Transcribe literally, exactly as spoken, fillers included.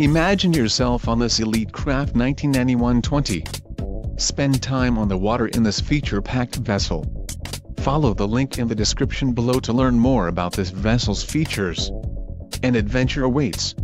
Imagine yourself on this Elite Craft nineteen ninety-one twenty. Spend time on the water in this feature-packed vessel. Follow the link in the description below to learn more about this vessel's features. An adventure awaits.